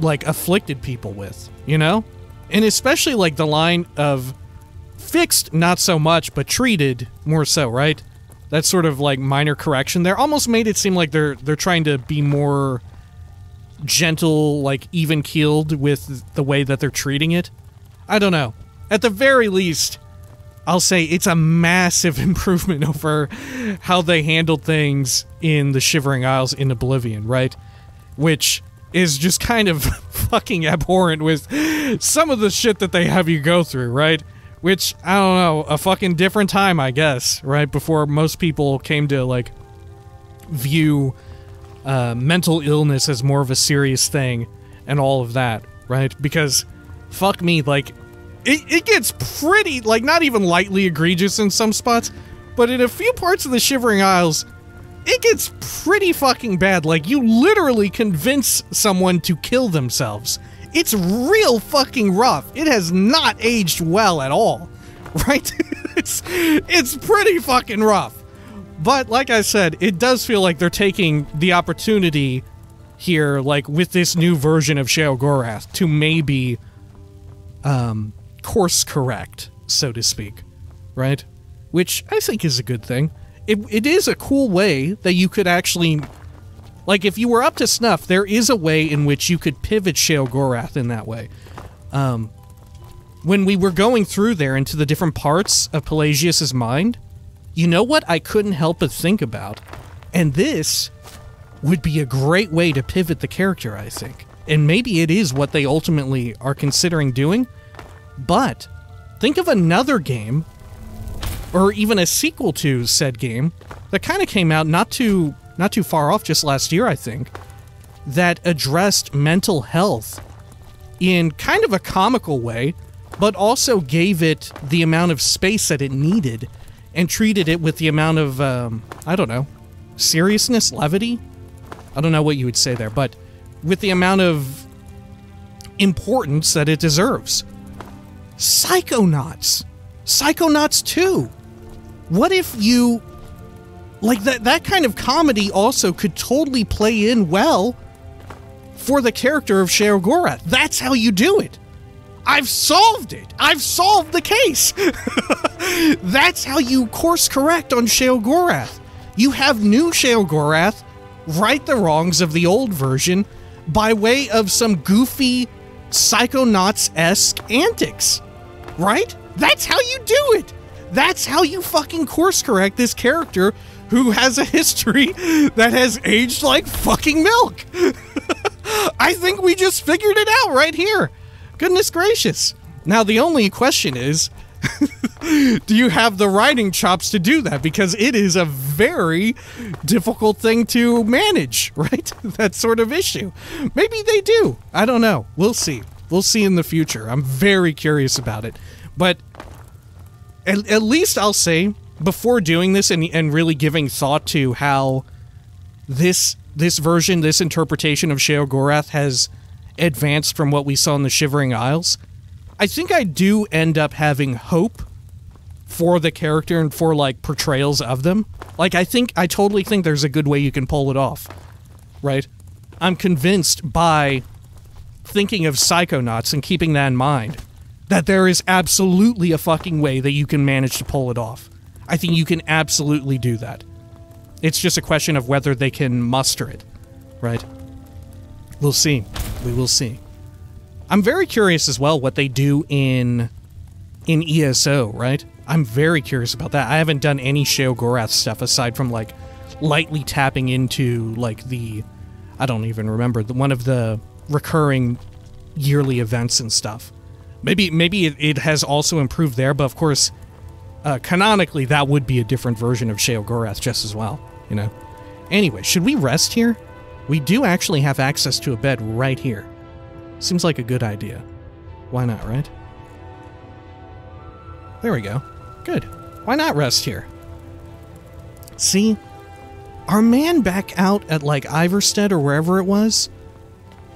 like, afflicted people with, you know? And especially, like, the line of fixed, not so much, but treated more so, right? That's sort of, like, minor correction there. Almost made it seem like they're they're trying to be more gentle, like, even-keeled with the way that they're treating it. I don't know. At the very least, I'll say it's a massive improvement over how they handled things in the Shivering Isles in Oblivion, right? Which is just kind of fucking abhorrent with some of the shit that they have you go through, right? Which, I don't know, a fucking different time, I guess, right? Before most people came to, like, view uh, mental illness as more of a serious thing and all of that, right? Because, fuck me, like, it, it gets pretty, like, not even lightly egregious in some spots, but in a few parts of the Shivering Isles, it gets pretty fucking bad. Like, you literally convince someone to kill themselves. It's real fucking rough. It has not aged well at all, right? it's, it's pretty fucking rough. But like I said, it does feel like they're taking the opportunity here, like with this new version of Sheogorath, to maybe um, course correct, so to speak, right? Which I think is a good thing. It, it is a cool way that you could actually, like, if you were up to snuff, there is a way in which you could pivot Sheogorath in that way. Um, when we were going through there into the different parts of Pelagius's mind, you know what I couldn't help but think about? And this would be a great way to pivot the character, I think. And maybe it is what they ultimately are considering doing, but think of another game, or even a sequel to said game, that kind of came out not too not too far off, just last year, I think, that addressed mental health in kind of a comical way, but also gave it the amount of space that it needed and treated it with the amount of, um, I don't know, seriousness, levity? I don't know what you would say there, but with the amount of importance that it deserves. Psychonauts! Psychonauts two! What if you, like, that that kind of comedy also could totally play in well for the character of Sheogorath. That's how you do it. I've solved it. I've solved the case. That's how you course correct on Sheogorath. You have new Sheogorath right the wrongs of the old version, by way of some goofy Psychonauts-esque antics, right? That's how you do it. That's how you fucking course correct this character who has a history that has aged like fucking milk. I think we just figured it out right here. Goodness gracious. Now, the only question is, do you have the writing chops to do that? Because it is a very difficult thing to manage, right? That sort of issue. Maybe they do. I don't know. We'll see. We'll see in the future. I'm very curious about it. But at, at least I'll say, before doing this and, and really giving thought to how this this version, this interpretation of Sheogorath has advanced from what we saw in the Shivering Isles, I think I do end up having hope for the character and for, like, portrayals of them. Like, I think, I totally think there's a good way you can pull it off, right? I'm convinced by thinking of Psychonauts and keeping that in mind, that there is absolutely a fucking way that you can manage to pull it off. I think you can absolutely do that. It's just a question of whether they can muster it, right? We'll see. We will see. I'm very curious as well what they do in in E S O, right? I'm very curious about that. I haven't done any Sheogorath stuff aside from, like, lightly tapping into, like, the... I don't even remember. The, one of the recurring yearly events and stuff. Maybe maybe it, it has also improved there, but of course, uh, canonically, that would be a different version of Sheogorath just as well, you know? Anyway, should we rest here? We do actually have access to a bed right here. Seems like a good idea. Why not, right? There we go. Good. Why not rest here? See? Our man back out at, like, Iverstead or wherever it was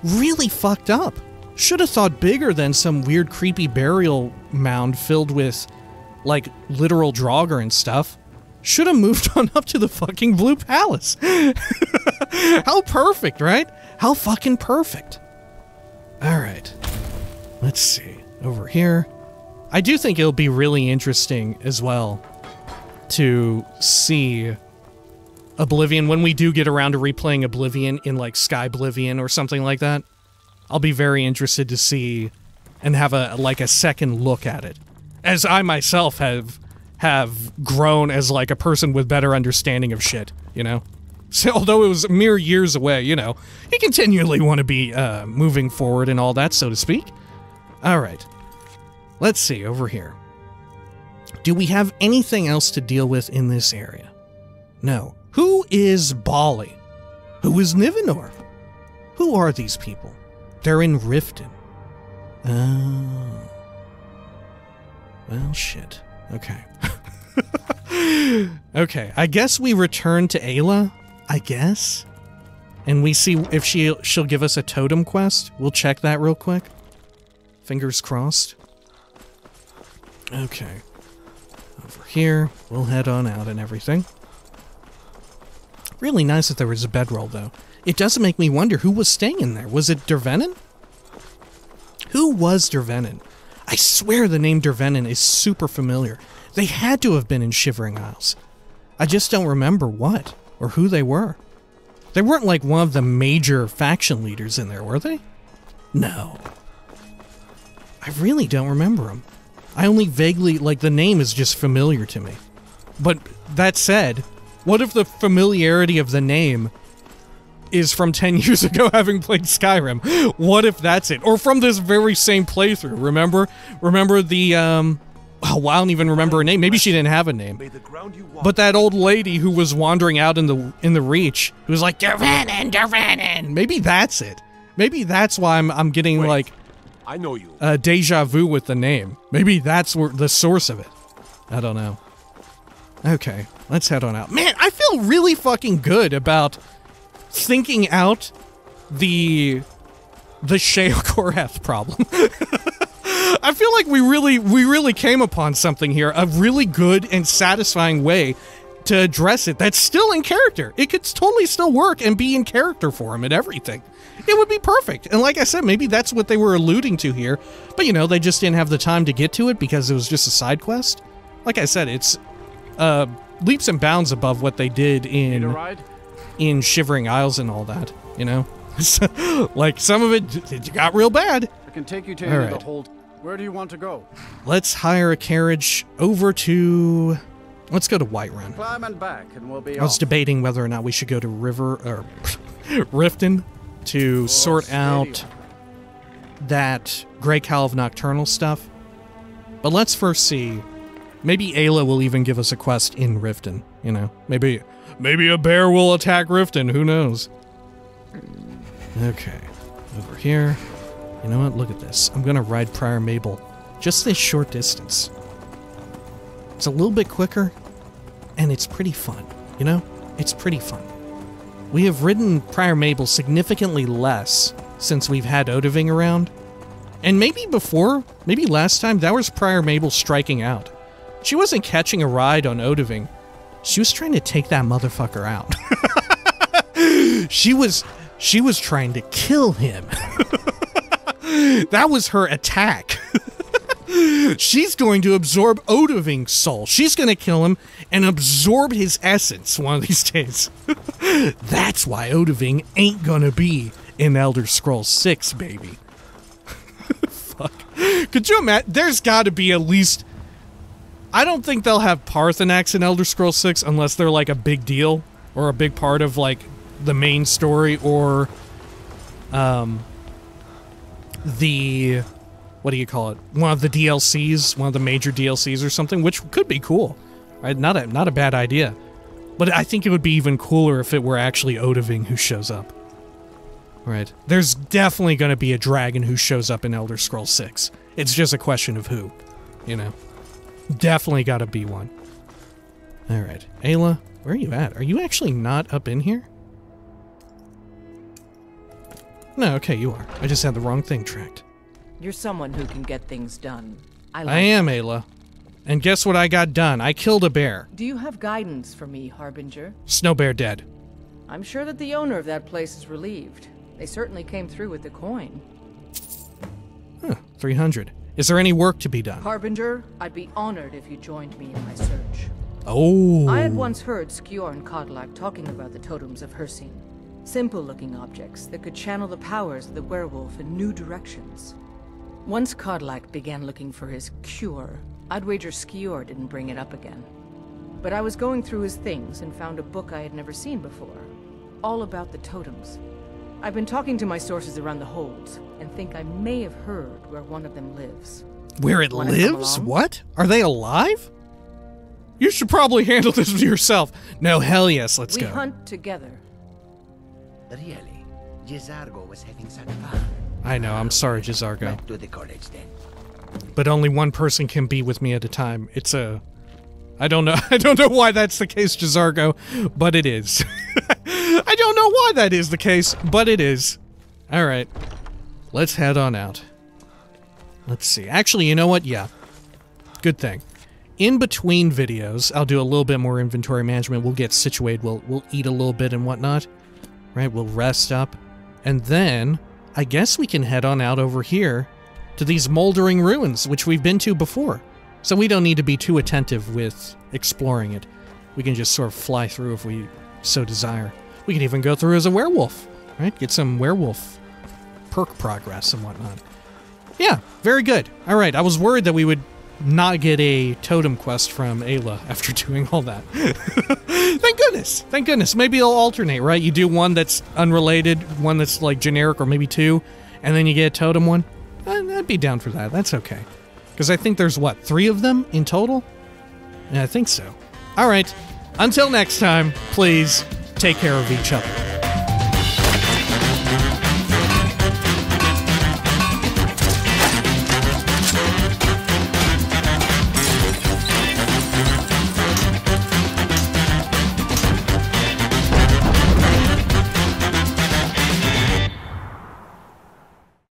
really fucked up. Should have thought bigger than some weird creepy burial mound filled with, like, literal draugr and stuff. Should have moved on up to the fucking Blue Palace. How perfect, right? How fucking perfect. Alright. Let's see. Over here. I do think it'll be really interesting as well to see Oblivion when we do get around to replaying Oblivion in, like, Skyblivion or something like that. I'll be very interested to see and have a, like, a second look at it, as I myself have have grown as, like, a person with better understanding of shit, you know? So although it was mere years away, you know, you continually want to be uh, moving forward and all that, so to speak. All right. Let's see over here. Do we have anything else to deal with in this area? No. Who is Bali? Who is Nivenor? Who are these people? They're in Riften. Oh. Well, shit. Okay. Okay, I guess we return to Aela, I guess? And we see if she, she'll give us a totem quest. We'll check that real quick. Fingers crossed. Okay. Over here, we'll head on out and everything. Really nice that there was a bedroll, though. It doesn't make me wonder who was staying in there. Was it Dervenin? Who was Dervenin? I swear the name Dervenin is super familiar. They had to have been in Shivering Isles. I just don't remember what or who they were. They weren't like one of the major faction leaders in there, were they? No. I really don't remember them. I only vaguely, like, the name is just familiar to me. But that said, what if the familiarity of the name is from ten years ago having played Skyrim? What if that's it? Or from this very same playthrough, remember? Remember the, um... oh, well, I don't even remember her name. Maybe she didn't have a name. But that old lady who was wandering out in the in the Reach, who was like, Dervenin, Dervenin! Maybe that's it. Maybe that's why I'm, I'm getting, wait, like, I know you. Uh, deja vu with the name. Maybe that's where the source of it. I don't know. Okay, let's head on out. Man, I feel really fucking good about thinking out the the Sheogorath problem. I feel like we really we really came upon something here, a really good and satisfying way to address it that's still in character. It could totally still work and be in character for him and everything. It would be perfect. And like I said, maybe that's what they were alluding to here, but you know, they just didn't have the time to get to it because it was just a side quest. Like I said, it's uh, leaps and bounds above what they did in in Shivering Isles and all that, you know? Like, some of it, it got real bad. I can take you to right. the hold. Where do you want to go? Let's hire a carriage over to... Let's go to Whiterun. Climb and back, and we'll be I was off. debating whether or not we should go to River or Riften to oh, sort steady. out that Grey Cowl of Nocturnal stuff. But let's first see. Maybe Aela will even give us a quest in Riften. You know, maybe maybe a bear will attack Riften. Who knows? Okay, over here. You know what? Look at this. I'm gonna ride Prior Mabel, just this short distance. It's a little bit quicker, and it's pretty fun. You know, it's pretty fun. We have ridden Prior Mabel significantly less since we've had Odahviing around, and maybe before, maybe last time, that was Prior Mabel striking out. She wasn't catching a ride on Odahviing. She was trying to take that motherfucker out. She was, she was trying to kill him. That was her attack. She's going to absorb Odahviing's soul. She's going to kill him and absorb his essence one of these days. That's why Odahviing ain't going to be in Elder Scrolls six, baby. Fuck. Could you imagine? There's got to be at least... I don't think they'll have Parthenax in Elder Scrolls six unless they're like a big deal or a big part of like the main story or... um. the, what do you call it? One of the D L Cs, one of the major D L Cs or something, which could be cool, right? Not a not a bad idea, but I think it would be even cooler if it were actually Odahviing who shows up. Right? There's definitely going to be a dragon who shows up in Elder Scrolls six. It's just a question of who, you know. Definitely got to be one. All right, Aela, where are you at? Are you actually not up in here? No, okay, you are. I just had the wrong thing tracked. You're someone who can get things done. I, like I am, Aela. And guess what I got done? I killed a bear. Do you have guidance for me, Harbinger? Snow bear dead. I'm sure that the owner of that place is relieved. They certainly came through with the coin. Huh, three hundred. Is there any work to be done? Harbinger, I'd be honored if you joined me in my search. Oh. I had once heard Skjor and Kodlak talking about the totems of Hercene. Simple-looking objects that could channel the powers of the werewolf in new directions. Once Kodlak began looking for his cure, I'd wager Skjor didn't bring it up again. But I was going through his things and found a book I had never seen before, all about the totems. I've been talking to my sources around the holds, and think I may have heard where one of them lives. Where it Wanna lives? What? Are they alive? You should probably handle this yourself. No, hell yes, let's we go. We hunt together. Really? J'zargo was having such fun. I know, I'm sorry, J'zargo. Back to the college then. But only one person can be with me at a time. It's a... I don't know, I don't know why that's the case, J'zargo, but it is. I don't know why that is the case, but it is. Alright. Let's head on out. Let's see. Actually, you know what? Yeah. Good thing. In between videos, I'll do a little bit more inventory management. We'll get situated, we'll, we'll eat a little bit and whatnot. Right, we'll rest up, and then I guess we can head on out over here to these moldering ruins, which we've been to before. So we don't need to be too attentive with exploring it. We can just sort of fly through if we so desire. We can even go through as a werewolf, right? Get some werewolf perk progress and whatnot. Yeah, very good. All right, I was worried that we would not get a totem quest from Aela after doing all that. Thank goodness! Thank goodness! Maybe it'll alternate, right? You do one that's unrelated, one that's like generic, or maybe two, and then you get a totem one. I'd be down for that. That's okay. Because I think there's, what, three of them in total? Yeah, I think so. Alright, until next time, please take care of each other.